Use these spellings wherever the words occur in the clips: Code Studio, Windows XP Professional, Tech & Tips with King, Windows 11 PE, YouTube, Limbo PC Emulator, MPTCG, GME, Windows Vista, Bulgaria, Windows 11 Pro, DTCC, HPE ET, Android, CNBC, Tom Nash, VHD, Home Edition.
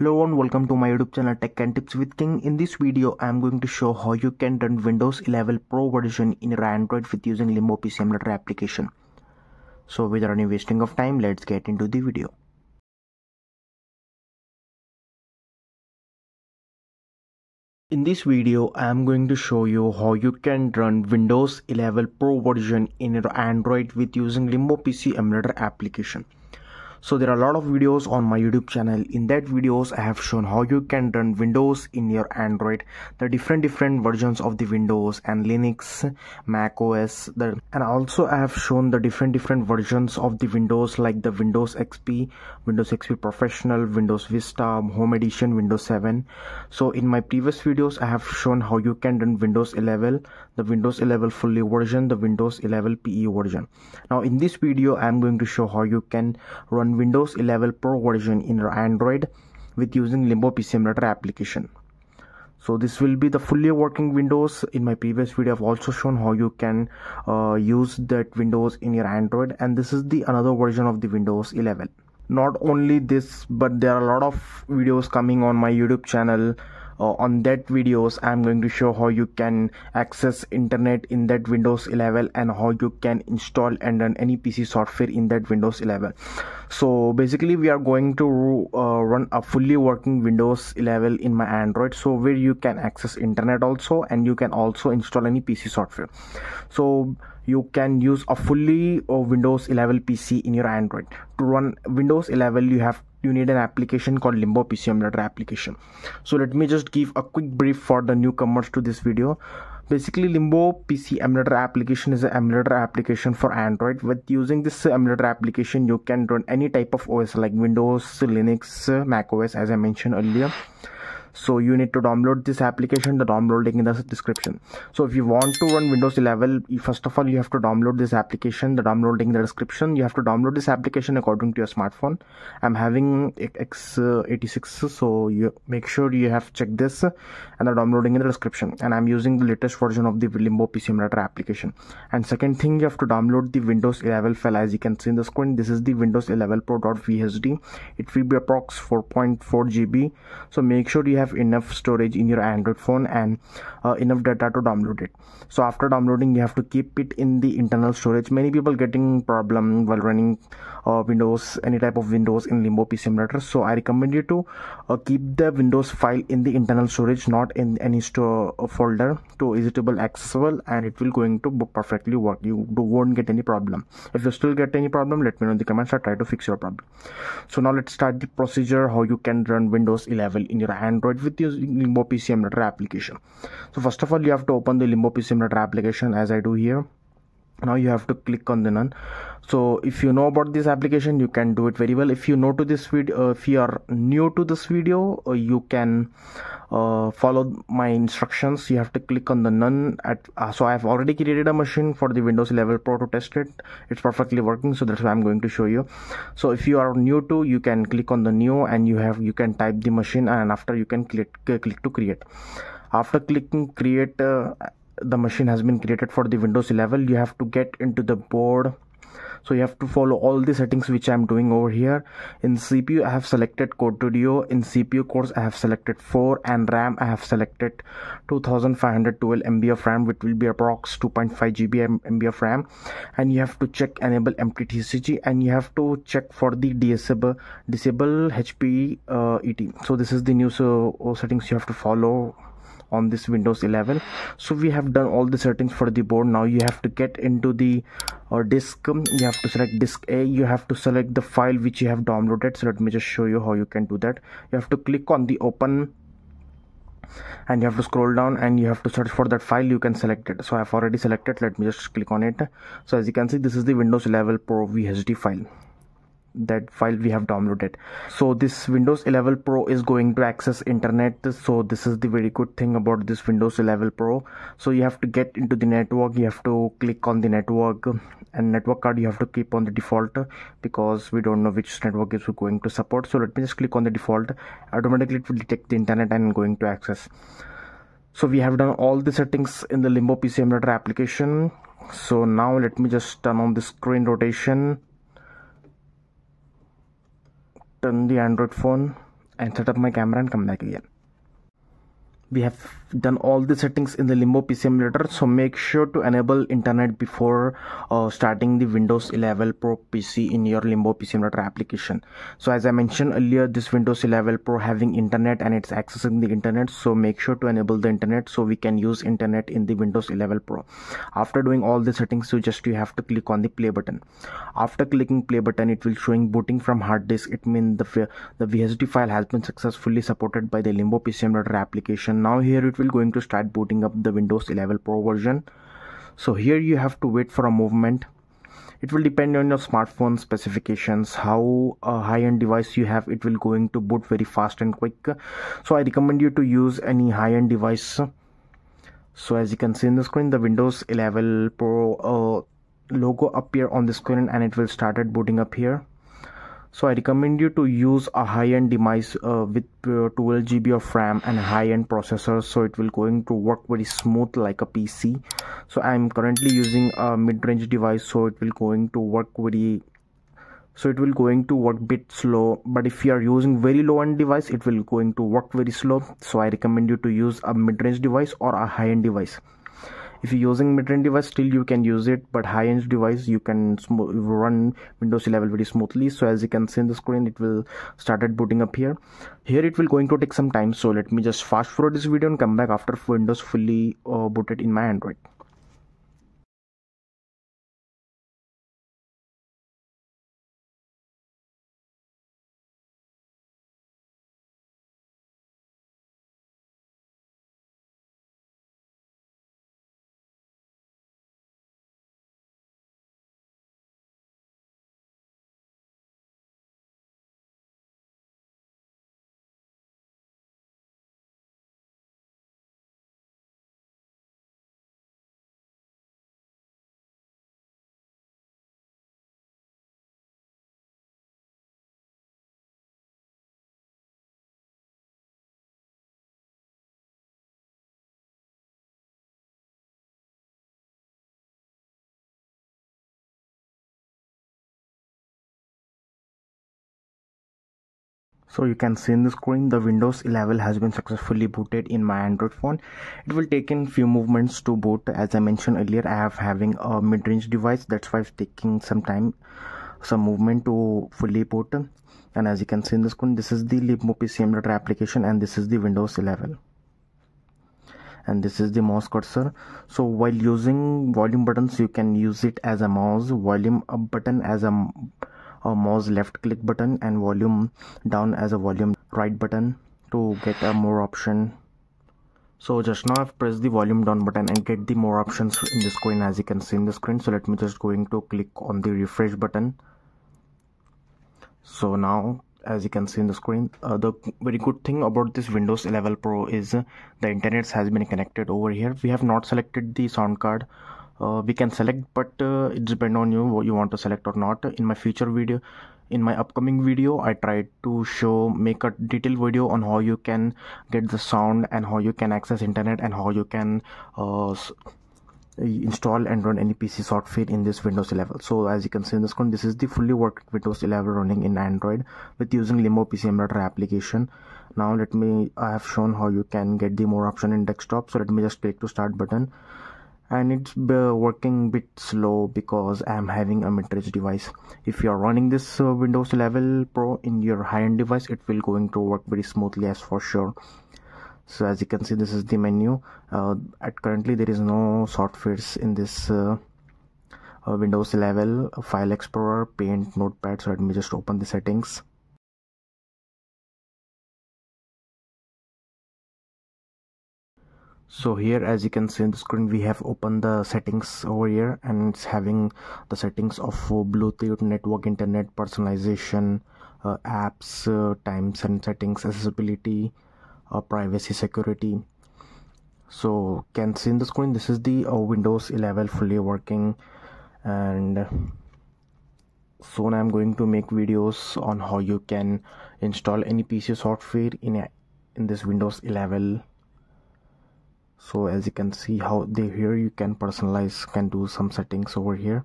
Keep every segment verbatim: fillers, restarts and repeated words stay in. Hello and welcome to my YouTube channel Tech and Tips with King. In this video I am going to show how you can run Windows eleven Pro version in your Android with using Limbo P C Emulator application. So without any wasting of time, let's get into the video. In this video I am going to show you how you can run Windows eleven Pro version in your Android with using Limbo P C Emulator application. So there are a lot of videos on my YouTube channel. In that videos I have shown how you can run Windows in your Android, the different different versions of the Windows and Linux, Mac O S, the, and also I have shown the different different versions of the Windows like the Windows X P, Windows X P Professional, Windows Vista, Home Edition, Windows seven. So in my previous videos I have shown how you can run Windows eleven, the Windows eleven fully version, the Windows eleven P E version. Now in this video I am going to show how you can run Windows eleven Pro version in your Android with using Limbo P C Emulator application. So this will be the fully working Windows. In my previous video I've also shown how you can uh, use that Windows in your Android, and this is the another version of the Windows eleven. Not only this, but there are a lot of videos coming on my YouTube channel. Uh, on that videos I'm going to show how you can access internet in that Windows eleven and how you can install and run any P C software in that Windows eleven. So basically we are going to uh, run a fully working Windows eleven in my Android, so where you can access internet also and you can also install any P C software. So you can use a fully uh, Windows eleven P C in your Android. To run Windows eleven you have you need an application called Limbo P C Emulator application. So let me just give a quick brief for the newcomers to this video. Basically Limbo P C Emulator application is an emulator application for Android. With using this emulator application you can run any type of O S like Windows, Linux, Mac O S as I mentioned earlier. So you need to download this application, the download link in the description. So if you want to run Windows eleven, first of all you have to download this application, the download link in the description. You have to download this application according to your smartphone. I'm having X eighty-six, so you make sure you have checked this and the download link in the description. And I'm using the latest version of the Limbo P C Emulator application. And second thing, you have to download the Windows eleven file. As you can see in the screen, this is the Windows eleven Pro dot V H D. It will be approx four point four G B, so make sure you have enough storage in your Android phone and uh, enough data to download it. So after downloading you have to keep it in the internal storage. Many people getting problem while running uh, Windows, any type of Windows in Limbo P C Emulator. So I recommend you to uh, keep the Windows file in the internal storage, not in any store folder, to editable, accessible, and it will going to perfectly work. You won't get any problem. If you still get any problem, let me know in the comments. I'll try to fix your problem. So now let's start the procedure how you can run Windows eleven in your Android with using Limbo P C Emulator application. So first of all you have to open the Limbo P C Emulator application as I do here. Now you have to click on the none. So if you know about this application you can do it very well. If you know to this video, uh, if you are new to this video, uh, you can uh, follow my instructions. You have to click on the none at uh, so I have already created a machine for the Windows eleven Pro to test it. It's perfectly working, so that's why I'm going to show you. So if you are new to, you can click on the new and you have you can type the machine, and after you can click uh, click to create. After clicking create, uh, the machine has been created for the Windows eleven. You have to get into the board, so you have to follow all the settings which I'm doing over here. In C P U I have selected Code Studio, in C P U cores I have selected four, and RAM I have selected two thousand five hundred twelve M B of RAM, which will be approx two point five G B M B of RAM. And you have to check enable M P T C G, and you have to check for the disable disable H P E uh, E T. So this is the new so settings you have to follow on this Windows eleven. So we have done all the settings for the board. Now you have to get into the uh, disk. You have to select disk A. You have to select the file which you have downloaded. So let me just show you how you can do that. You have to click on the open and you have to scroll down and you have to search for that file. You can select it. So I have already selected. Let me just click on it. So as you can see, this is the Windows eleven Pro V H D file, that file we have downloaded. So this Windows eleven Pro is going to access internet, so this is the very good thing about this Windows eleven Pro. So you have to get into the network. You have to click on the network, and network card you have to keep on the default because we don't know which network is going to support. So let me just click on the default. Automatically it will detect the internet and going to access. So we have done all the settings in the Limbo P C Emulator application. So now let me just turn on the screen rotation, turn the Android phone, and set up my camera and come back again. We have done all the settings in the Limbo P C Emulator, so make sure to enable internet before uh, starting the Windows eleven Pro P C in your Limbo P C Emulator application. So as I mentioned earlier, this Windows eleven Pro having internet and it's accessing the internet, so make sure to enable the internet so we can use internet in the Windows eleven Pro. After doing all the settings, you just you have to click on the play button. After clicking play button, it will showing booting from hard disk. It means the, the V H D file has been successfully supported by the Limbo P C Emulator application. Now here it will going to start booting up the Windows eleven Pro version. So here you have to wait for a movement. It will depend on your smartphone specifications, how uh, high-end device you have. It will going to boot very fast and quick. So I recommend you to use any high-end device. So as you can see in the screen, the Windows eleven Pro uh, logo appear on the screen and it will started booting up here. So I recommend you to use a high-end device uh, with uh, twelve G B of RAM and high-end processor, so it will going to work very smooth like a P C. So I'm currently using a mid-range device, so it will going to work very so it will going to work bit slow. But if you are using very low-end device, it will going to work very slow. So I recommend you to use a mid-range device or a high-end device. If you're using mid-range device, still you can use it, but high-end device you can run Windows eleven very smoothly. So as you can see in the screen, it will started booting up here. Here it will going to take some time, so let me just fast forward this video and come back after Windows fully uh, booted in my Android. So you can see in the screen, the Windows eleven has been successfully booted in my Android phone. It will take in few movements to boot. As I mentioned earlier, I have having a mid-range device, that's why it's taking some time, some movement to fully boot. And as you can see in the screen, this is the Limbo P C Emulator application and this is the Windows eleven. And this is the mouse cursor. So while using volume buttons, you can use it as a mouse, volume up button as a a mouse left click button, and volume down as a volume right button to get a more option. So just now I've pressed the volume down button and get the more options in the screen, as you can see in the screen. So let me just going to click on the refresh button. So now as you can see in the screen, uh, the very good thing about this Windows eleven Pro is uh, the internet has been connected over here. We have not selected the sound card. Uh, we can select, but uh, it depends on you what you want to select or not. In my future video, in my upcoming video, I tried to show make a detailed video on how you can get the sound and how you can access internet and how you can uh, install and run any P C software in this Windows eleven. So as you can see in the screen, this is the fully worked Windows eleven running in Android with using Limbo P C Emulator application. Now let me, I have shown how you can get the more option in desktop. So let me just click to start button. And it's working bit slow because I'm having a mid-range device. If you're running this uh, Windows eleven Pro in your high-end device, it will going to work very smoothly as for sure. So as you can see, this is the menu. Uh, at currently there is no softwares in this uh, uh, Windows eleven, File Explorer, Paint, Notepad. So let me just open the settings. So here as you can see in the screen, we have opened the settings over here and it's having the settings of Bluetooth, network, internet, personalization, uh, apps, uh, times and settings, accessibility, uh, privacy, security. So can see in the screen, this is the uh, Windows eleven fully working. And soon I'm going to make videos on how you can install any P C software in, a, in this Windows eleven. So as you can see how they here you can personalize, can do some settings over here.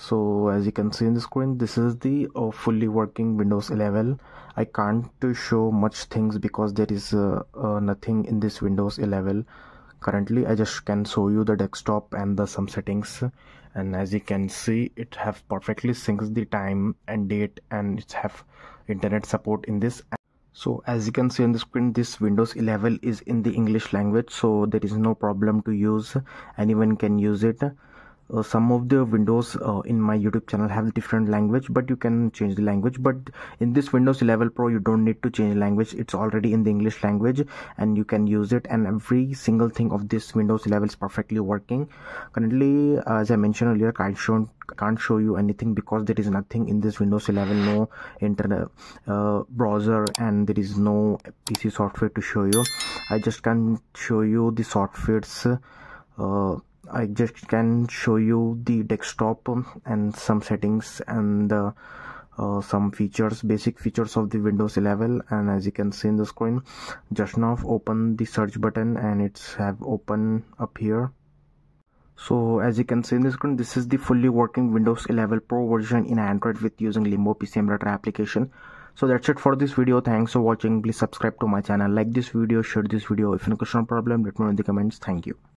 So as you can see in the screen, this is the uh, fully working Windows eleven. I can't show much things because there is uh, uh, nothing in this Windows eleven currently. I just can show you the desktop and the some settings, and as you can see, it have perfectly syncs the time and date, and it have internet support in this. So as you can see on the screen, this Windows eleven is in the English language, so there is no problem to use. Anyone can use it. Uh, some of the windows uh, in my YouTube channel have different language, but you can change the language. But in this Windows eleven Pro, you don't need to change language. It's already in the English language and you can use it, and every single thing of this Windows eleven is perfectly working. Currently, as I mentioned earlier, I can't, can't show you anything because there is nothing in this Windows eleven, no internet uh, browser, and there is no P C software to show you. I just can show you the softwares. uh, I just can show you the desktop and some settings and uh, uh, some features, basic features of the Windows eleven. And as you can see in the screen, just now open the search button and it's have open up here. So as you can see in the screen, this is the fully working Windows eleven Pro version in Android with using Limbo P C Emulator application. So that's it for this video. Thanks for watching. Please subscribe to my channel, like this video, share this video. If any question or problem, let me know in the comments. Thank you.